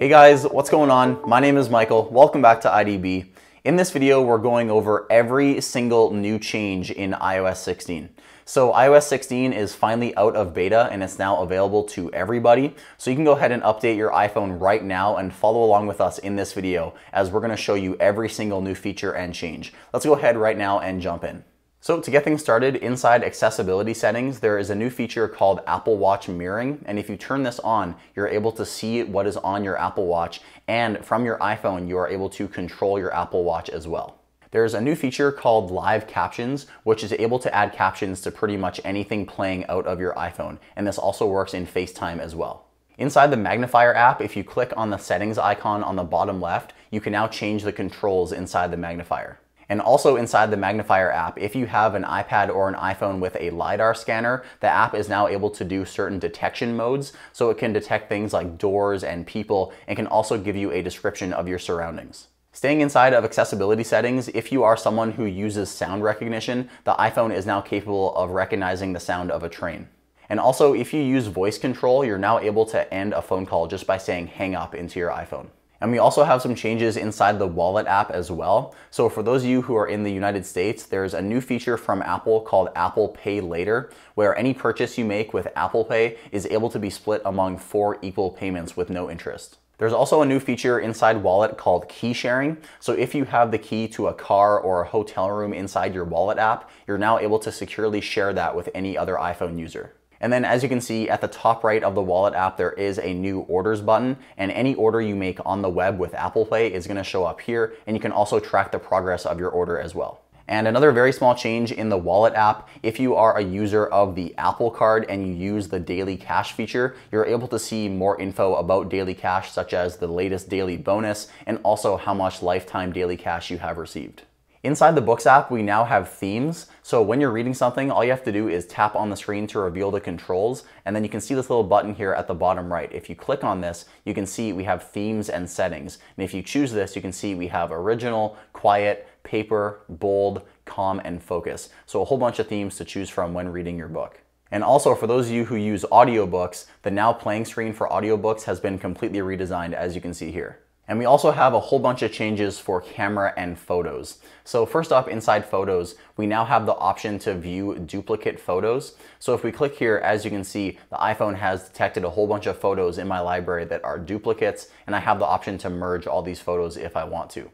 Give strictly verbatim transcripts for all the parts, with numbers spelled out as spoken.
Hey guys, what's going on? My name is Michael. Welcome back to I D B. In this video, we're going over every single new change in i O S sixteen. So i O S sixteen is finally out of beta and it's now available to everybody. So you can go ahead and update your iPhone right now and follow along with us in this video as we're gonna show you every single new feature and change. Let's go ahead right now and jump in. So to get things started, inside accessibility settings, there is a new feature called Apple Watch mirroring. And if you turn this on, you're able to see what is on your Apple Watch. And from your iPhone, you are able to control your Apple Watch as well. There's a new feature called Live Captions, which is able to add captions to pretty much anything playing out of your iPhone. And this also works in FaceTime as well. Inside the magnifier app, if you click on the settings icon on the bottom left, you can now change the controls inside the magnifier. And also inside the magnifier app, if you have an iPad or an iPhone with a LiDAR scanner, the app is now able to do certain detection modes. So it can detect things like doors and people and can also give you a description of your surroundings. Staying inside of accessibility settings, if you are someone who uses sound recognition, the iPhone is now capable of recognizing the sound of a train. And also, if you use voice control, you're now able to end a phone call just by saying hang up into your iPhone. And we also have some changes inside the Wallet app as well. So for those of you who are in the United States, there's a new feature from Apple called Apple Pay Later, where any purchase you make with Apple Pay is able to be split among four equal payments with no interest. There's also a new feature inside Wallet called key sharing. So if you have the key to a car or a hotel room inside your Wallet app, you're now able to securely share that with any other iPhone user. And then as you can see at the top right of the Wallet app, there is a new orders button, and any order you make on the web with Apple Pay is gonna show up here, and you can also track the progress of your order as well. And another very small change in the Wallet app, if you are a user of the Apple Card and you use the Daily Cash feature, you're able to see more info about Daily Cash, such as the latest daily bonus and also how much lifetime Daily Cash you have received. Inside the Books app, we now have themes. So when you're reading something, all you have to do is tap on the screen to reveal the controls, and then you can see this little button here at the bottom right. If you click on this, you can see we have themes and settings. And if you choose this, you can see we have original, quiet, paper, bold, calm, and focus. So a whole bunch of themes to choose from when reading your book. And also for those of you who use audiobooks, the now playing screen for audiobooks has been completely redesigned, as you can see here. And we also have a whole bunch of changes for camera and photos. So first up, inside photos, we now have the option to view duplicate photos. So if we click here, as you can see, the iPhone has detected a whole bunch of photos in my library that are duplicates, and I have the option to merge all these photos if I want to.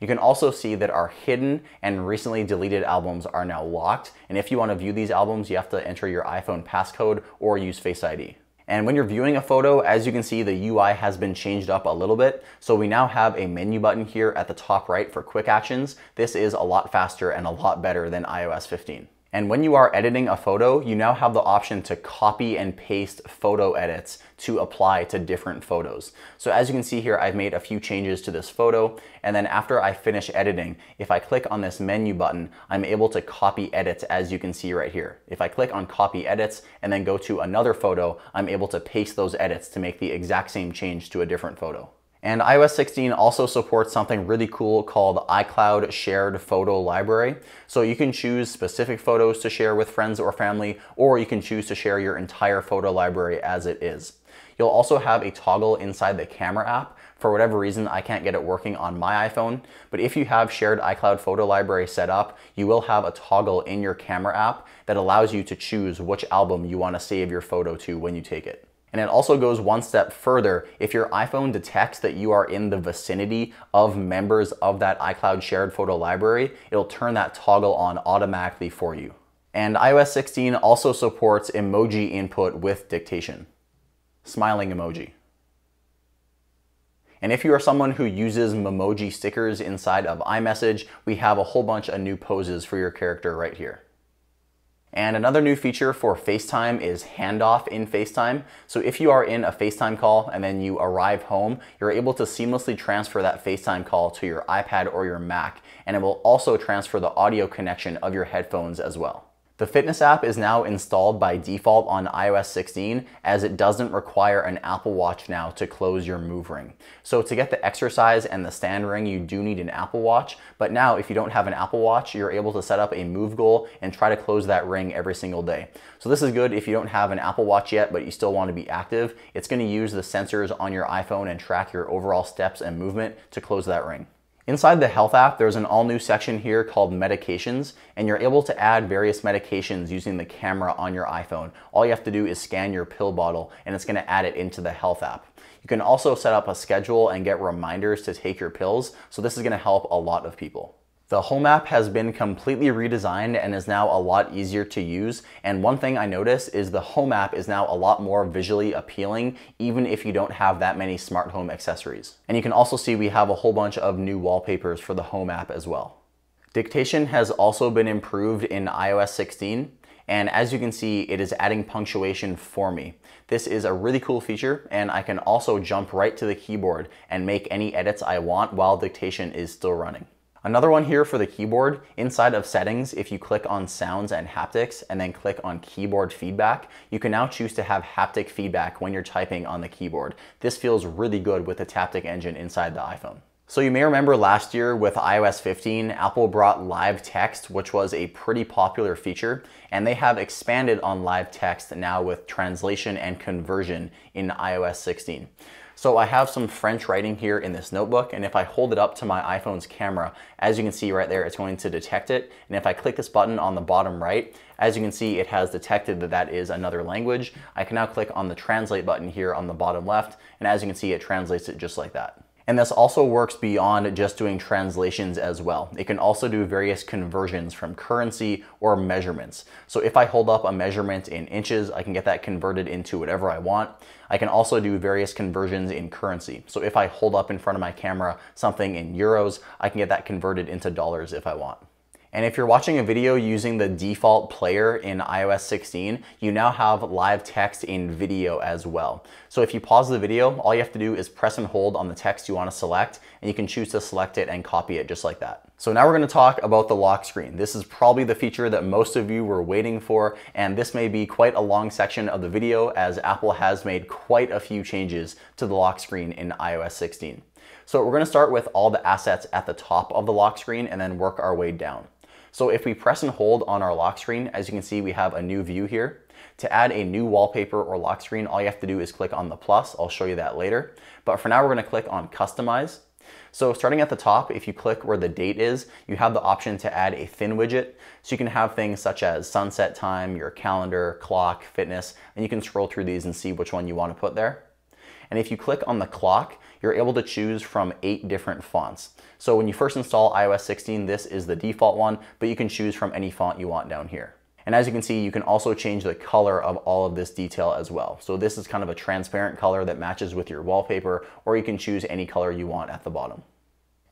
You can also see that our hidden and recently deleted albums are now locked. And if you want to view these albums, you have to enter your iPhone passcode or use Face I D. And when you're viewing a photo, as you can see, the U I has been changed up a little bit. So we now have a menu button here at the top right for quick actions. This is a lot faster and a lot better than i O S fifteen. And when you are editing a photo, you now have the option to copy and paste photo edits to apply to different photos. So as you can see here, I've made a few changes to this photo. And then after I finish editing, if I click on this menu button, I'm able to copy edits, as you can see right here. If I click on copy edits and then go to another photo, I'm able to paste those edits to make the exact same change to a different photo. And i O S sixteen also supports something really cool called iCloud Shared Photo Library. So you can choose specific photos to share with friends or family, or you can choose to share your entire photo library as it is. You'll also have a toggle inside the camera app. For whatever reason, I can't get it working on my iPhone, but if you have shared iCloud Photo Library set up, you will have a toggle in your camera app that allows you to choose which album you want to save your photo to when you take it. And it also goes one step further. If your iPhone detects that you are in the vicinity of members of that iCloud Shared Photo Library, it'll turn that toggle on automatically for you. And i O S sixteen also supports emoji input with dictation. Smiling emoji. And if you are someone who uses Memoji stickers inside of iMessage, we have a whole bunch of new poses for your character right here. And another new feature for FaceTime is handoff in FaceTime. So if you are in a FaceTime call and then you arrive home, you're able to seamlessly transfer that FaceTime call to your iPad or your Mac, and it will also transfer the audio connection of your headphones as well. The Fitness app is now installed by default on i O S sixteen, as it doesn't require an Apple Watch now to close your move ring. So to get the exercise and the stand ring, you do need an Apple Watch, but now if you don't have an Apple Watch, you're able to set up a move goal and try to close that ring every single day. So this is good if you don't have an Apple Watch yet, but you still want to be active. It's going to use the sensors on your iPhone and track your overall steps and movement to close that ring. Inside the Health app, there's an all-new section here called Medications, and you're able to add various medications using the camera on your iPhone. All you have to do is scan your pill bottle, and it's going to add it into the Health app. You can also set up a schedule and get reminders to take your pills, so this is going to help a lot of people. The Home app has been completely redesigned and is now a lot easier to use. And one thing I noticed is the Home app is now a lot more visually appealing, even if you don't have that many smart home accessories. And you can also see we have a whole bunch of new wallpapers for the Home app as well. Dictation has also been improved in i O S sixteen. And as you can see, it is adding punctuation for me. This is a really cool feature, and I can also jump right to the keyboard and make any edits I want while dictation is still running. Another one here for the keyboard, inside of settings, if you click on sounds and haptics and then click on keyboard feedback, you can now choose to have haptic feedback when you're typing on the keyboard. This feels really good with the Taptic engine inside the iPhone. So you may remember last year with i O S fifteen, Apple brought live text, which was a pretty popular feature, and they have expanded on live text now with translation and conversion in i O S sixteen. So I have some French writing here in this notebook, and if I hold it up to my iPhone's camera, as you can see right there, it's going to detect it. And if I click this button on the bottom right, as you can see, it has detected that that is another language. I can now click on the translate button here on the bottom left, and as you can see, it translates it just like that. And this also works beyond just doing translations as well. It can also do various conversions from currency or measurements. So if I hold up a measurement in inches, I can get that converted into whatever I want. I can also do various conversions in currency. So if I hold up in front of my camera something in euros, I can get that converted into dollars if I want. And if you're watching a video using the default player in i O S sixteen, you now have live text in video as well. So if you pause the video, all you have to do is press and hold on the text you want to select, and you can choose to select it and copy it just like that. So now we're going to talk about the lock screen. This is probably the feature that most of you were waiting for, and this may be quite a long section of the video, as Apple has made quite a few changes to the lock screen in i O S sixteen. So we're going to start with all the assets at the top of the lock screen and then work our way down. So if we press and hold on our lock screen, as you can see, we have a new view here. To add a new wallpaper or lock screen, all you have to do is click on the plus. I'll show you that later. But for now, we're going to click on Customize. So starting at the top, if you click where the date is, you have the option to add a thin widget. So you can have things such as sunset time, your calendar, clock, fitness, and you can scroll through these and see which one you want to put there. And if you click on the clock, you're able to choose from eight different fonts. So when you first install i O S sixteen, this is the default one, but you can choose from any font you want down here. And as you can see, you can also change the color of all of this detail as well. So this is kind of a transparent color that matches with your wallpaper, or you can choose any color you want at the bottom.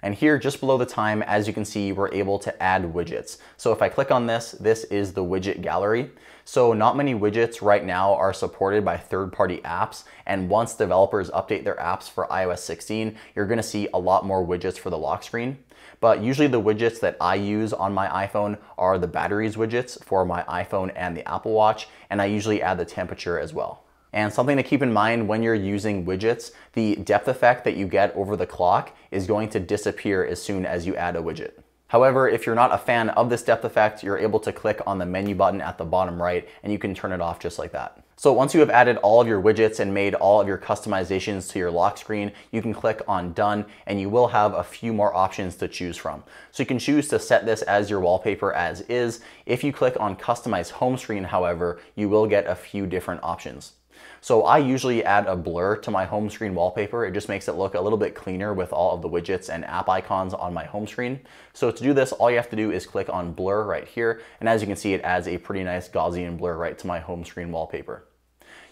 And here, just below the time, as you can see, we're able to add widgets. So if I click on this, this is the widget gallery. So not many widgets right now are supported by third-party apps, and once developers update their apps for i O S sixteen, you're gonna see a lot more widgets for the lock screen. But usually the widgets that I use on my iPhone are the batteries widgets for my iPhone and the Apple Watch, and I usually add the temperature as well. And something to keep in mind when you're using widgets, the depth effect that you get over the clock is going to disappear as soon as you add a widget. However, if you're not a fan of this depth effect, you're able to click on the menu button at the bottom right, and you can turn it off just like that. So once you have added all of your widgets and made all of your customizations to your lock screen, you can click on Done, and you will have a few more options to choose from. So you can choose to set this as your wallpaper as is. If you click on Customize Home Screen, however, you will get a few different options. So I usually add a blur to my home screen wallpaper. It just makes it look a little bit cleaner with all of the widgets and app icons on my home screen. So to do this, all you have to do is click on blur right here. And as you can see, it adds a pretty nice Gaussian blur right to my home screen wallpaper.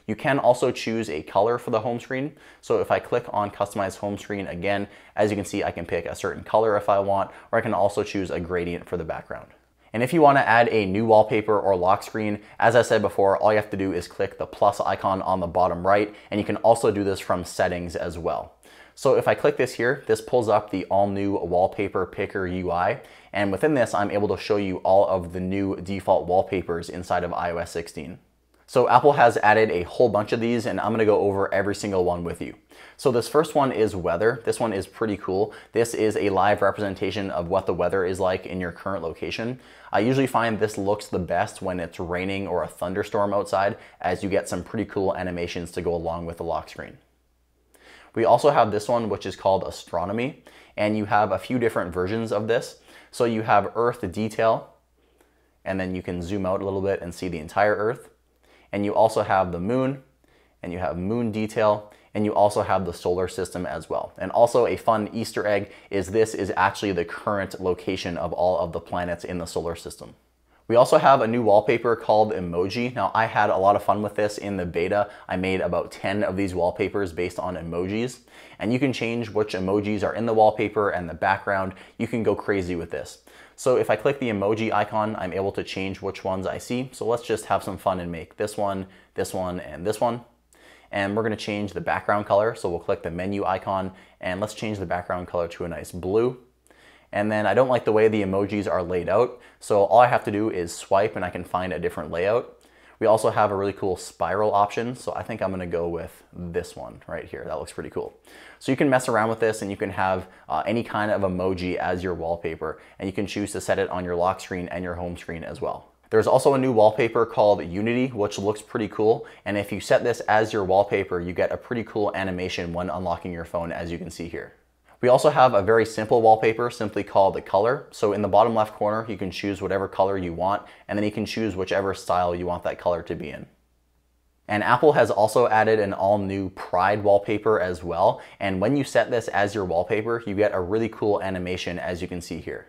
You can also choose a color for the home screen. So if I click on Customize Home Screen again, as you can see, I can pick a certain color if I want, or I can also choose a gradient for the background. And if you want to add a new wallpaper or lock screen, as I said before, all you have to do is click the plus icon on the bottom right, and you can also do this from settings as well. So if I click this here, this pulls up the all new wallpaper picker U I. And within this, I'm able to show you all of the new default wallpapers inside of i O S sixteen. So Apple has added a whole bunch of these, and I'm gonna go over every single one with you. So this first one is weather. This one is pretty cool. This is a live representation of what the weather is like in your current location. I usually find this looks the best when it's raining or a thunderstorm outside, as you get some pretty cool animations to go along with the lock screen. We also have this one, which is called astronomy, and you have a few different versions of this. So you have Earth detail, and then you can zoom out a little bit and see the entire Earth. And you also have the moon, and you have moon detail, and you also have the solar system as well. And also a fun Easter egg is this is actually the current location of all of the planets in the solar system. We also have a new wallpaper called Emoji. Now, I had a lot of fun with this in the beta. I made about ten of these wallpapers based on emojis, and you can change which emojis are in the wallpaper and the background. You can go crazy with this. So if I click the emoji icon, I'm able to change which ones I see. So let's just have some fun and make this one, this one, and this one. And we're gonna change the background color. So we'll click the menu icon and let's change the background color to a nice blue. And then I don't like the way the emojis are laid out. So all I have to do is swipe and I can find a different layout. We also have a really cool spiral option. So I think I'm gonna go with this one right here. That looks pretty cool. So you can mess around with this, and you can have uh, any kind of emoji as your wallpaper, and you can choose to set it on your lock screen and your home screen as well. There's also a new wallpaper called Unity, which looks pretty cool. And if you set this as your wallpaper, you get a pretty cool animation when unlocking your phone, as you can see here. We also have a very simple wallpaper simply called the color. So in the bottom left corner, you can choose whatever color you want, and then you can choose whichever style you want that color to be in. And Apple has also added an all new Pride wallpaper as well. And when you set this as your wallpaper, you get a really cool animation, as you can see here.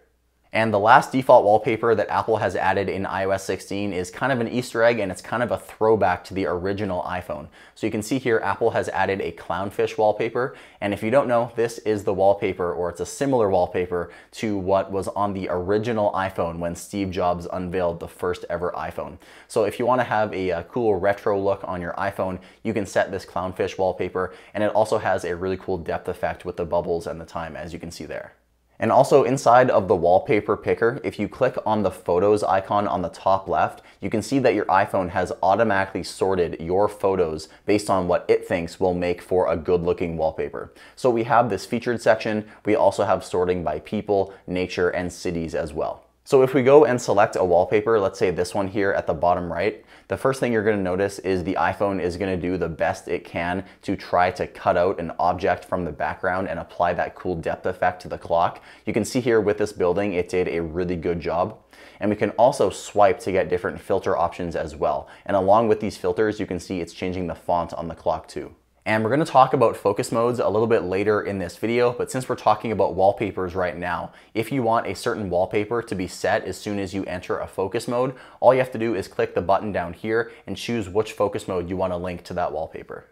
And the last default wallpaper that Apple has added in i O S sixteen is kind of an Easter egg, and it's kind of a throwback to the original iPhone. So you can see here, Apple has added a clownfish wallpaper. And if you don't know, this is the wallpaper, or it's a similar wallpaper to what was on the original iPhone when Steve Jobs unveiled the first ever iPhone. So if you want to have a, a cool retro look on your iPhone, you can set this clownfish wallpaper. And it also has a really cool depth effect with the bubbles and the time, as you can see there. And also inside of the wallpaper picker, if you click on the photos icon on the top left, you can see that your iPhone has automatically sorted your photos based on what it thinks will make for a good looking wallpaper. So we have this featured section. We also have sorting by people, nature, and cities as well. So if we go and select a wallpaper, let's say this one here at the bottom right, the first thing you're gonna notice is the iPhone is gonna do the best it can to try to cut out an object from the background and apply that cool depth effect to the clock. You can see here with this building, it did a really good job. And we can also swipe to get different filter options as well. And along with these filters, you can see it's changing the font on the clock too. And we're gonna talk about focus modes a little bit later in this video, but since we're talking about wallpapers right now, if you want a certain wallpaper to be set as soon as you enter a focus mode, all you have to do is click the button down here and choose which focus mode you wanna link to that wallpaper.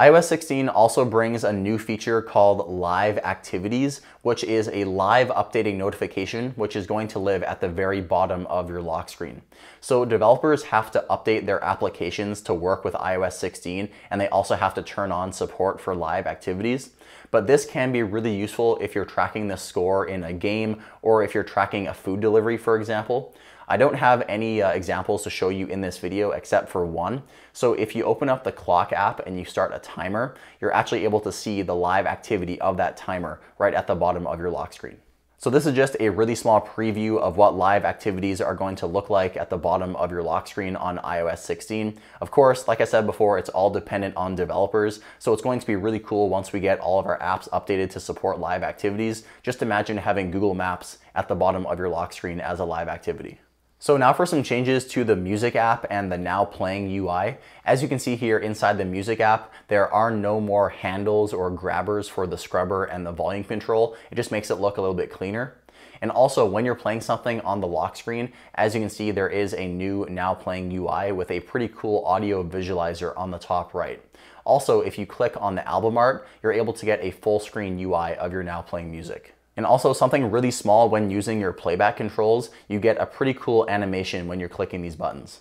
i O S sixteen also brings a new feature called Live Activities, which is a live updating notification, which is going to live at the very bottom of your lock screen. So developers have to update their applications to work with i O S sixteen, and they also have to turn on support for live activities. But this can be really useful if you're tracking the score in a game, or if you're tracking a food delivery, for example. I don't have any uh, examples to show you in this video except for one. So if you open up the clock app and you start a timer, you're actually able to see the live activity of that timer right at the bottom of your lock screen. So this is just a really small preview of what live activities are going to look like at the bottom of your lock screen on i O S sixteen. Of course, like I said before, it's all dependent on developers. So it's going to be really cool once we get all of our apps updated to support live activities. Just imagine having Google Maps at the bottom of your lock screen as a live activity. So now for some changes to the music app and the now playing U I. As you can see here inside the music app, there are no more handles or grabbers for the scrubber and the volume control. It just makes it look a little bit cleaner. And also when you're playing something on the lock screen, as you can see, there is a new now playing U I with a pretty cool audio visualizer on the top right. Also, if you click on the album art, you're able to get a full screen U I of your now playing music. And also something really small when using your playback controls, you get a pretty cool animation when you're clicking these buttons.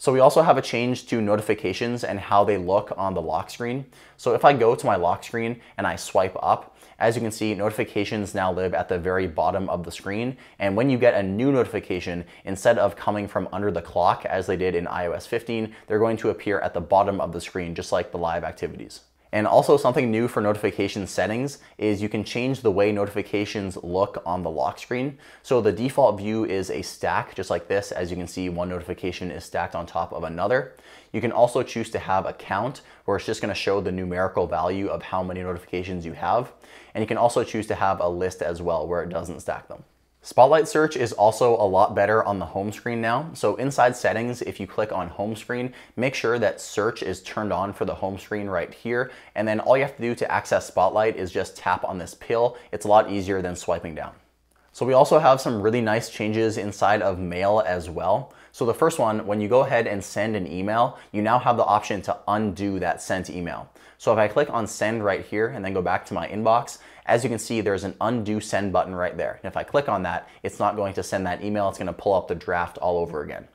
So we also have a change to notifications and how they look on the lock screen. So if I go to my lock screen and I swipe up, as you can see, notifications now live at the very bottom of the screen. And when you get a new notification, instead of coming from under the clock as they did in i O S fifteen, they're going to appear at the bottom of the screen, just like the live activities. And also something new for notification settings is you can change the way notifications look on the lock screen. So the default view is a stack, just like this. As you can see, one notification is stacked on top of another. You can also choose to have a count, where it's just going to show the numerical value of how many notifications you have. And you can also choose to have a list as well, where it doesn't stack them. Spotlight search is also a lot better on the home screen now. So inside settings, if you click on home screen, make sure that search is turned on for the home screen right here. And then all you have to do to access Spotlight is just tap on this pill. It's a lot easier than swiping down. So we also have some really nice changes inside of mail as well. So the first one, when you go ahead and send an email, you now have the option to undo that sent email. So if I click on send right here and then go back to my inbox, as you can see, there's an undo send button right there. And if I click on that, it's not going to send that email. It's going to pull up the draft all over again.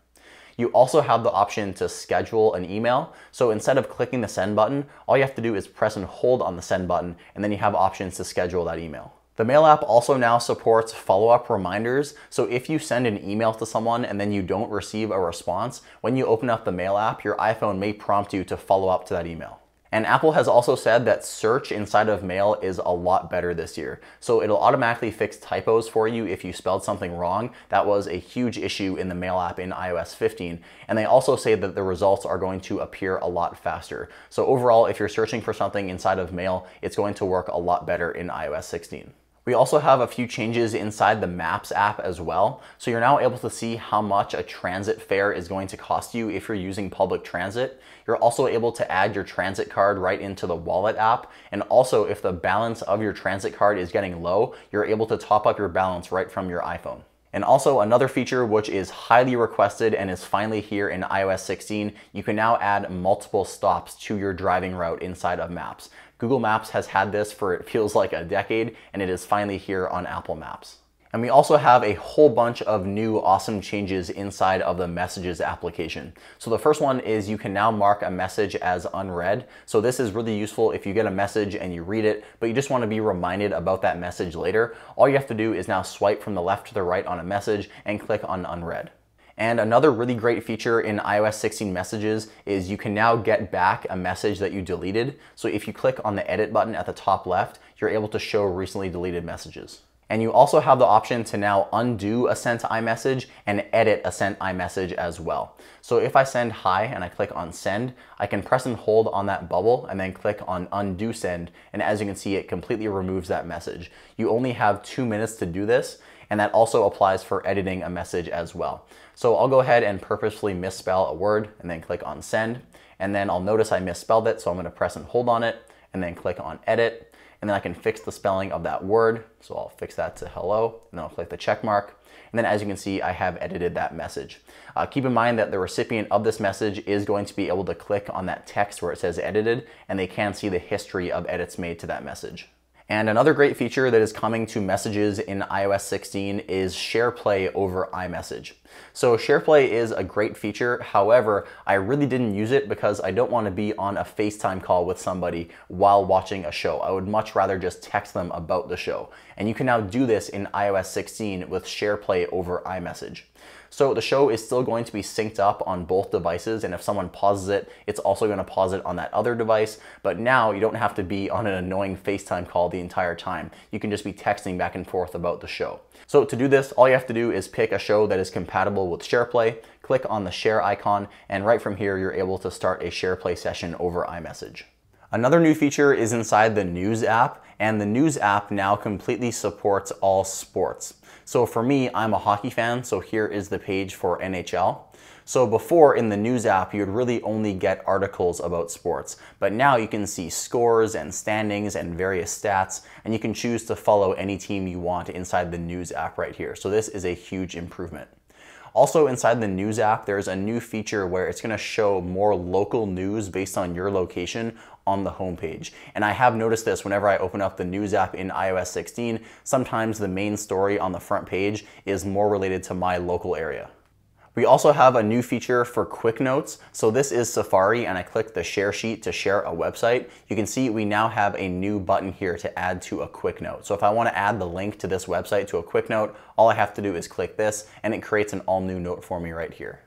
You also have the option to schedule an email. So instead of clicking the send button, all you have to do is press and hold on the send button, and then you have options to schedule that email. The Mail app also now supports follow-up reminders. So if you send an email to someone and then you don't receive a response, when you open up the Mail app, your iPhone may prompt you to follow up to that email. And Apple has also said that search inside of Mail is a lot better this year. So it'll automatically fix typos for you if you spelled something wrong. That was a huge issue in the Mail app in i O S fifteen. And they also say that the results are going to appear a lot faster. So overall, if you're searching for something inside of Mail, it's going to work a lot better in i O S sixteen. We also have a few changes inside the Maps app as well. So you're now able to see how much a transit fare is going to cost you if you're using public transit. You're also able to add your transit card right into the wallet app. And also if the balance of your transit card is getting low, you're able to top up your balance right from your iPhone. And also another feature which is highly requested and is finally here in i O S sixteen, you can now add multiple stops to your driving route inside of Maps. Google Maps has had this for, it feels like, a decade, and it is finally here on Apple Maps. And we also have a whole bunch of new awesome changes inside of the Messages application. So the first one is you can now mark a message as unread. So this is really useful if you get a message and you read it, but you just want to be reminded about that message later. All you have to do is now swipe from the left to the right on a message and click on unread. And another really great feature in i O S sixteen Messages is you can now get back a message that you deleted. So if you click on the edit button at the top left, you're able to show recently deleted messages. And you also have the option to now undo a sent iMessage and edit a sent iMessage as well. So if I send hi and I click on send, I can press and hold on that bubble and then click on undo send. And as you can see, it completely removes that message. You only have two minutes to do this. And that also applies for editing a message as well. So I'll go ahead and purposefully misspell a word and then click on send. And then I'll notice I misspelled it, so I'm going to press and hold on it and then click on edit. And then I can fix the spelling of that word. So I'll fix that to hello, and then I'll click the check mark. And then as you can see, I have edited that message. Uh, keep in mind that the recipient of this message is going to be able to click on that text where it says edited, and they can see the history of edits made to that message. And another great feature that is coming to Messages in i O S sixteen is SharePlay over iMessage. So SharePlay is a great feature. However, I really didn't use it because I don't want to be on a FaceTime call with somebody while watching a show. I would much rather just text them about the show. And you can now do this in i O S sixteen with SharePlay over iMessage. So the show is still going to be synced up on both devices, and if someone pauses it, it's also going to pause it on that other device. But now you don't have to be on an annoying FaceTime call the entire time. You can just be texting back and forth about the show. So to do this, all you have to do is pick a show that is compatible with SharePlay, click on the share icon, and right from here you're able to start a SharePlay session over iMessage. Another new feature is inside the News app, and the News app now completely supports all sports. So for me, I'm a hockey fan, so here is the page for N H L. So before, in the News app, you'd really only get articles about sports, but now you can see scores and standings and various stats, and you can choose to follow any team you want inside the News app right here. So this is a huge improvement. Also inside the News app, there's a new feature where it's going to show more local news based on your location on the homepage. And I have noticed this whenever I open up the News app in i O S sixteen, sometimes the main story on the front page is more related to my local area. We also have a new feature for quick notes. So this is Safari, and I clicked the share sheet to share a website. You can see we now have a new button here to add to a quick note. So if I want to add the link to this website to a quick note, all I have to do is click this and it creates an all new note for me right here.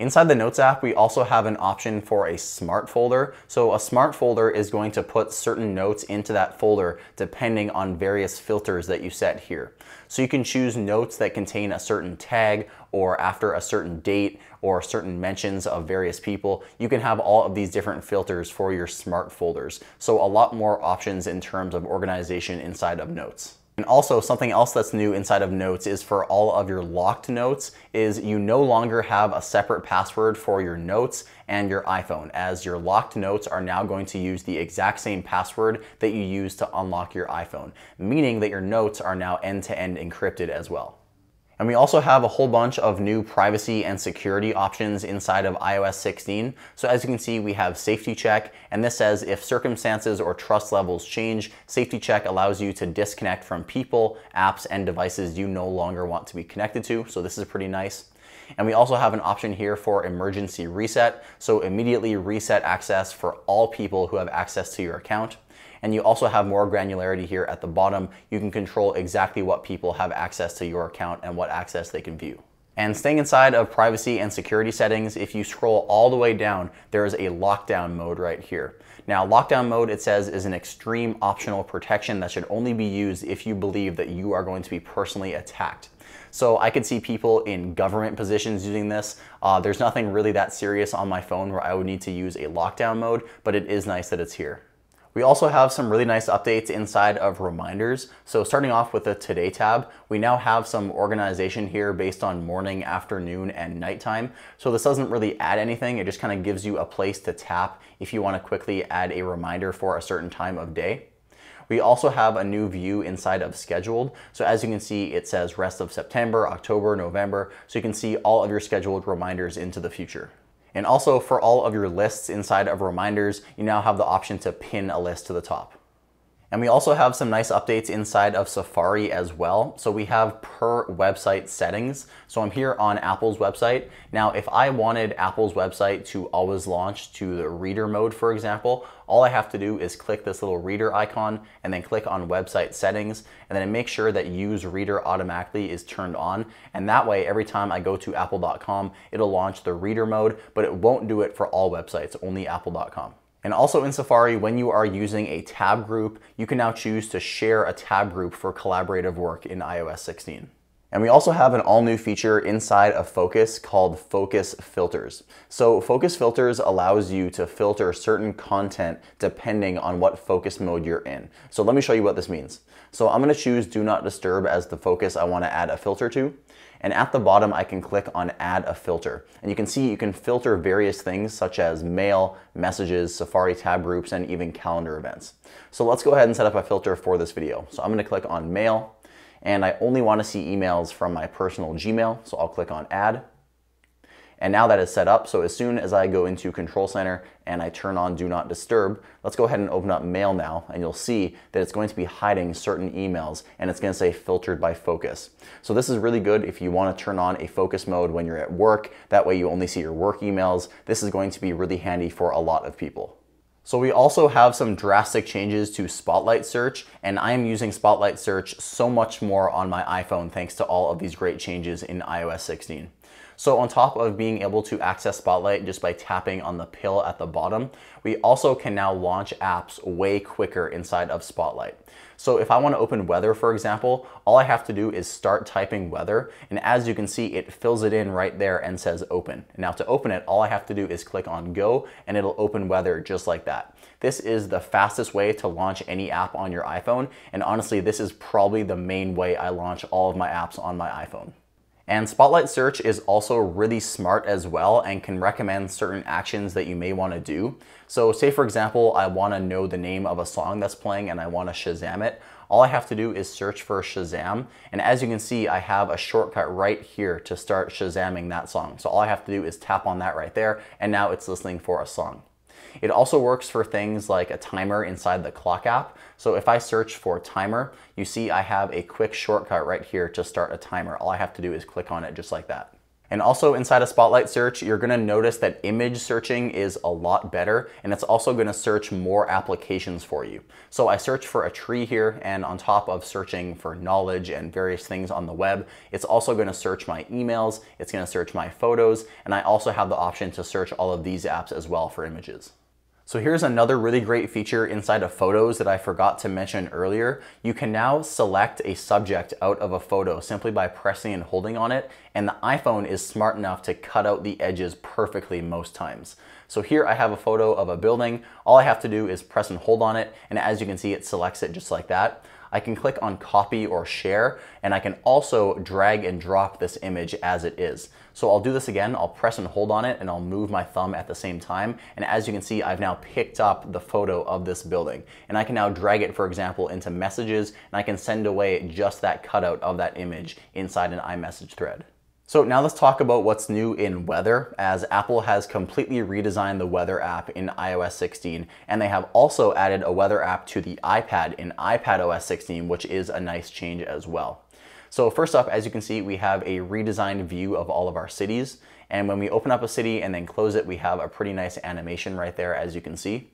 Inside the Notes app, we also have an option for a smart folder. So a smart folder is going to put certain notes into that folder depending on various filters that you set here. So you can choose notes that contain a certain tag or after a certain date or certain mentions of various people. You can have all of these different filters for your smart folders. So a lot more options in terms of organization inside of Notes. And also something else that's new inside of Notes is for all of your locked notes is you no longer have a separate password for your notes and your iPhone, as your locked notes are now going to use the exact same password that you use to unlock your iPhone, meaning that your notes are now end-to-end encrypted as well. And we also have a whole bunch of new privacy and security options inside of i O S sixteen. So as you can see, we have Safety Check, and this says if circumstances or trust levels change, Safety Check allows you to disconnect from people, apps, and devices you no longer want to be connected to. So this is pretty nice. And we also have an option here for emergency reset. So immediately reset access for all people who have access to your account. And you also have more granularity here at the bottom. You can control exactly what people have access to your account and what access they can view. And staying inside of privacy and security settings, if you scroll all the way down, there is a lockdown mode right here. Now, lockdown mode, it says, is an extreme optional protection that should only be used if you believe that you are going to be personally attacked. So I could see people in government positions using this. Uh, there's nothing really that serious on my phone where I would need to use a lockdown mode, but it is nice that it's here. We also have some really nice updates inside of reminders. So starting off with the Today tab, we now have some organization here based on morning, afternoon, and nighttime. So this doesn't really add anything. It just kind of gives you a place to tap if you want to quickly add a reminder for a certain time of day. We also have a new view inside of scheduled. So as you can see, it says rest of September, October, November. So you can see all of your scheduled reminders into the future. And also for all of your lists inside of reminders, you now have the option to pin a list to the top. And we also have some nice updates inside of Safari as well. So we have per website settings. So I'm here on Apple's website. Now, if I wanted Apple's website to always launch to the reader mode, for example, all I have to do is click this little reader icon and then click on website settings, and then make sure that use reader automatically is turned on. And that way, every time I go to apple dot com, it'll launch the reader mode, but it won't do it for all websites, only apple dot com. And also in Safari, when you are using a tab group, you can now choose to share a tab group for collaborative work in i O S sixteen. And we also have an all new feature inside of Focus called Focus Filters. So Focus Filters allows you to filter certain content depending on what focus mode you're in. So let me show you what this means. So I'm gonna choose Do Not Disturb as the focus I wanna add a filter to. And at the bottom, I can click on Add a Filter. And you can see you can filter various things such as mail, messages, Safari tab groups, and even calendar events. So let's go ahead and set up a filter for this video. So I'm gonna click on Mail, and I only wanna see emails from my personal Gmail, so I'll click on Add. And now that is set up, so as soon as I go into Control Center and I turn on Do Not Disturb, let's go ahead and open up Mail now, and you'll see that it's going to be hiding certain emails, and it's gonna say filtered by focus. So this is really good if you wanna turn on a focus mode when you're at work, that way you only see your work emails. This is going to be really handy for a lot of people. So we also have some drastic changes to Spotlight Search, and I am using Spotlight Search so much more on my iPhone thanks to all of these great changes in i O S sixteen. So on top of being able to access Spotlight just by tapping on the pill at the bottom, we also can now launch apps way quicker inside of Spotlight. So if I want to open weather, for example, all I have to do is start typing weather, and as you can see, it fills it in right there and says open. Now to open it, all I have to do is click on go, and it'll open weather just like that. This is the fastest way to launch any app on your iPhone, and honestly, this is probably the main way I launch all of my apps on my iPhone. And Spotlight Search is also really smart as well and can recommend certain actions that you may want to do. So say for example, I want to know the name of a song that's playing and I want to Shazam it. All I have to do is search for Shazam. And as you can see, I have a shortcut right here to start Shazamming that song. So all I have to do is tap on that right there, and now it's listening for a song. It also works for things like a timer inside the clock app. So if I search for timer, you see I have a quick shortcut right here to start a timer. All I have to do is click on it just like that. And also inside of Spotlight Search, you're gonna notice that image searching is a lot better, and it's also gonna search more applications for you. So I search for a tree here, and on top of searching for knowledge and various things on the web, it's also gonna search my emails, it's gonna search my photos, and I also have the option to search all of these apps as well for images. So here's another really great feature inside of Photos that I forgot to mention earlier. You can now select a subject out of a photo simply by pressing and holding on it, and the iPhone is smart enough to cut out the edges perfectly most times. So here I have a photo of a building. All I have to do is press and hold on it, and as you can see, it selects it just like that. I can click on copy or share, and I can also drag and drop this image as it is. So I'll do this again, I'll press and hold on it, and I'll move my thumb at the same time. And as you can see, I've now picked up the photo of this building. And I can now drag it, for example, into Messages, and I can send away just that cutout of that image inside an iMessage thread. So now let's talk about what's new in weather, as Apple has completely redesigned the weather app in i O S sixteen, and they have also added a weather app to the iPad in iPadOS sixteen, which is a nice change as well. So first up, as you can see, we have a redesigned view of all of our cities, and when we open up a city and then close it, we have a pretty nice animation right there, as you can see.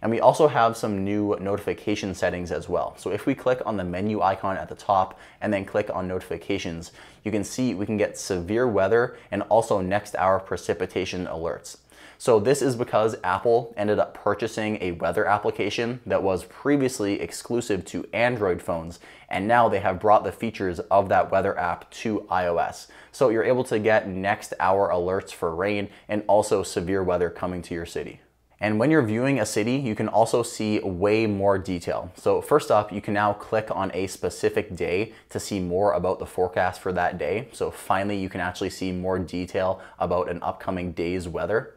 And we also have some new notification settings as well. So if we click on the menu icon at the top and then click on notifications, you can see we can get severe weather and also next hour precipitation alerts. So this is because Apple ended up purchasing a weather application that was previously exclusive to Android phones, and now they have brought the features of that weather app to iOS. So you're able to get next hour alerts for rain and also severe weather coming to your city. And when you're viewing a city, you can also see way more detail. So first up, you can now click on a specific day to see more about the forecast for that day. So finally, you can actually see more detail about an upcoming day's weather.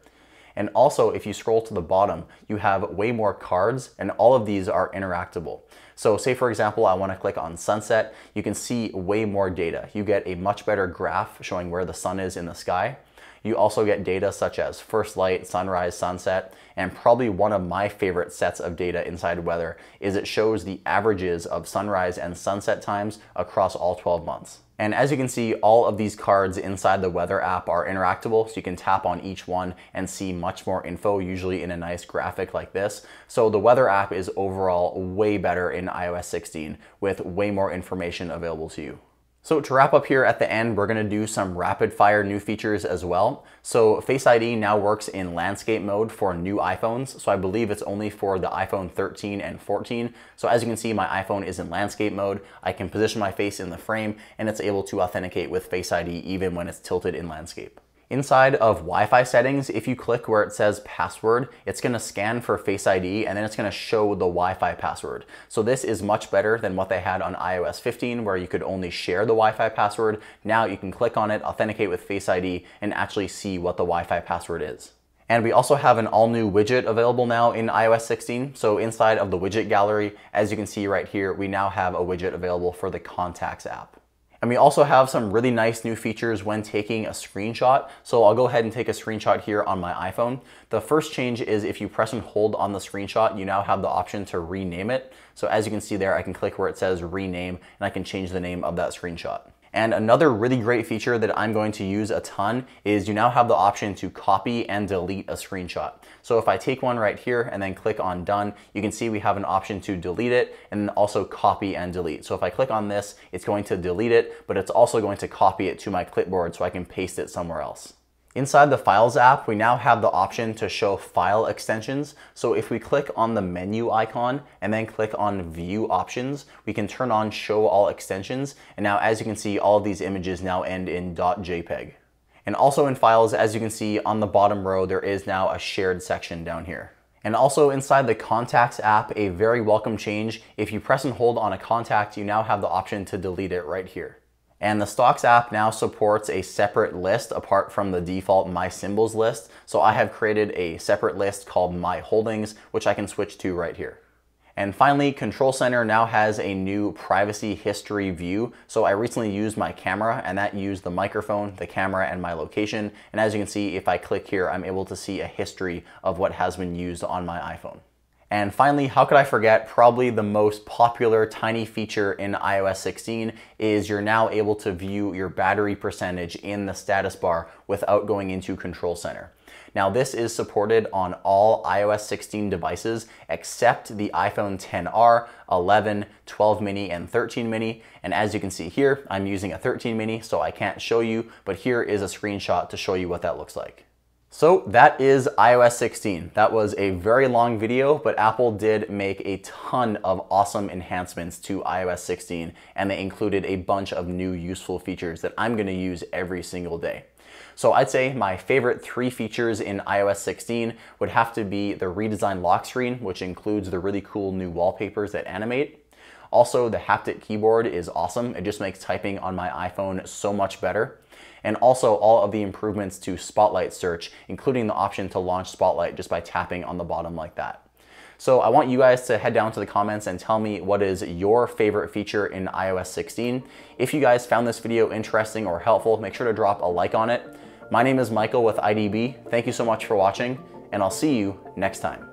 And also, if you scroll to the bottom, you have way more cards, and all of these are interactable. So say, for example, I want to click on sunset, you can see way more data. You get a much better graph showing where the sun is in the sky. You also get data such as first light, sunrise, sunset, and probably one of my favorite sets of data inside weather is it shows the averages of sunrise and sunset times across all twelve months. And as you can see, all of these cards inside the weather app are interactable, so you can tap on each one and see much more info, usually in a nice graphic like this. So the weather app is overall way better in i O S sixteen with way more information available to you. So to wrap up here at the end, we're gonna do some rapid fire new features as well. So Face I D now works in landscape mode for new iPhones. So I believe it's only for the iPhone thirteen and fourteen. So as you can see, my iPhone is in landscape mode. I can position my face in the frame, and it's able to authenticate with Face I D even when it's tilted in landscape. Inside of Wi-Fi settings, if you click where it says password, it's gonna scan for Face I D, and then it's gonna show the Wi-Fi password. So this is much better than what they had on i O S fifteen, where you could only share the Wi-Fi password. Now you can click on it, authenticate with Face I D, and actually see what the Wi-Fi password is. And we also have an all-new widget available now in i O S sixteen. So inside of the widget gallery, as you can see right here, we now have a widget available for the Contacts app. And we also have some really nice new features when taking a screenshot. So I'll go ahead and take a screenshot here on my iPhone. The first change is if you press and hold on the screenshot, you now have the option to rename it. So as you can see there, I can click where it says rename, and I can change the name of that screenshot. And another really great feature that I'm going to use a ton is you now have the option to copy and delete a screenshot. So if I take one right here and then click on done, you can see we have an option to delete it and also copy and delete. So if I click on this, it's going to delete it, but it's also going to copy it to my clipboard so I can paste it somewhere else. Inside the Files app, we now have the option to show file extensions. So if we click on the menu icon and then click on View Options, we can turn on Show All Extensions. And now, as you can see, all of these images now end in .jpg. And also in Files, as you can see on the bottom row, there is now a shared section down here. And also inside the Contacts app, a very welcome change. If you press and hold on a contact, you now have the option to delete it right here. And the Stocks app now supports a separate list apart from the default My Symbols list. So I have created a separate list called My Holdings, which I can switch to right here. And finally, Control Center now has a new privacy history view. So I recently used my camera, and that used the microphone, the camera, and my location. And as you can see, if I click here, I'm able to see a history of what has been used on my iPhone. And finally, how could I forget? Probably the most popular tiny feature in i O S sixteen is you're now able to view your battery percentage in the status bar without going into Control Center. Now this is supported on all i O S sixteen devices except the iPhone X R, eleven, twelve mini, and thirteen mini. And as you can see here, I'm using a thirteen mini, so I can't show you, but here is a screenshot to show you what that looks like. So that is i O S sixteen. That was a very long video, but Apple did make a ton of awesome enhancements to i O S sixteen, and they included a bunch of new useful features that I'm gonna use every single day. So I'd say my favorite three features in i O S sixteen would have to be the redesigned lock screen, which includes the really cool new wallpapers that animate. Also, the haptic keyboard is awesome. It just makes typing on my iPhone so much better. And also all of the improvements to Spotlight search, including the option to launch Spotlight just by tapping on the bottom like that. So I want you guys to head down to the comments and tell me what is your favorite feature in i O S sixteen. If you guys found this video interesting or helpful, make sure to drop a like on it. My name is Michael with I D B. Thank you so much for watching, and I'll see you next time.